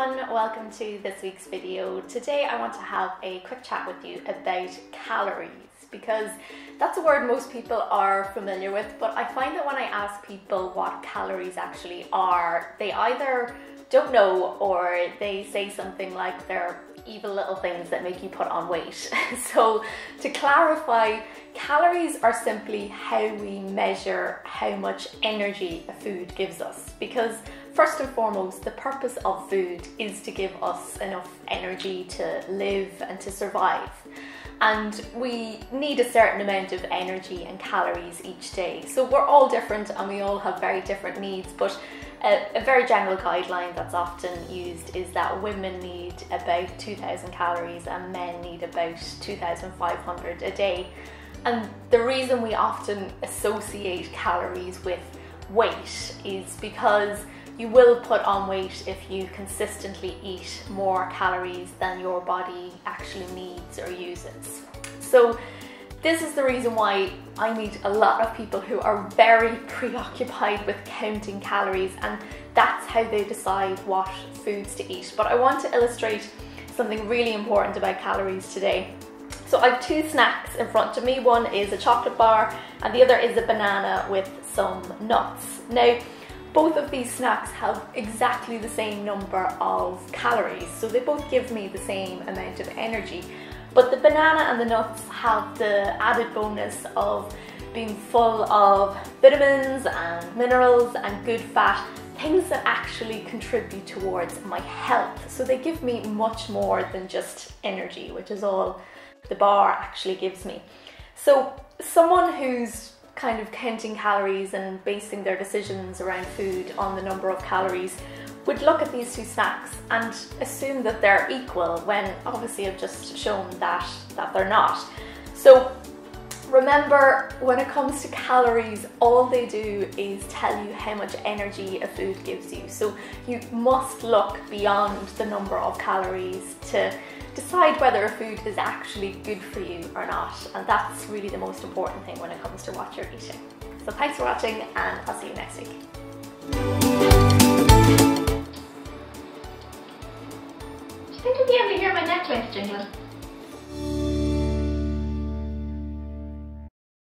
everyone, welcome to this week's video. Today I want to have a quick chat with you about calories, because that's a word most people are familiar with, but I find that when I ask people what calories actually are, they either don't know or they say something like they're evil little things that make you put on weight. So to clarify, calories are simply how we measure how much energy a food gives us, because first and foremost, the purpose of food is to give us enough energy to live and to survive. And we need a certain amount of energy and calories each day. So we're all different and we all have very different needs, but a very general guideline that's often used is that women need about 2,000 calories and men need about 2,500 a day. And the reason we often associate calories with weight is because you will put on weight if you consistently eat more calories than your body actually needs or uses. So this is the reason why I meet a lot of people who are very preoccupied with counting calories, and that's how they decide what foods to eat. But I want to illustrate something really important about calories today. So I have two snacks in front of me. One is a chocolate bar and the other is a banana with some nuts. Now, both of these snacks have exactly the same number of calories, so they both give me the same amount of energy. But the banana and the nuts have the added bonus of being full of vitamins and minerals and good fat, things that actually contribute towards my health. So they give me much more than just energy, which is all the bar actually gives me. So someone who's kind of counting calories and basing their decisions around food on the number of calories would look at these two snacks and assume that they're equal, when obviously I've just shown that they're not. So remember, when it comes to calories, all they do is tell you how much energy a food gives you. So you must look beyond the number of calories to decide whether a food is actually good for you or not. And that's really the most important thing when it comes to what you're eating. So thanks for watching, and I'll see you next week. Do you think you'll be able to hear my necklace jingle?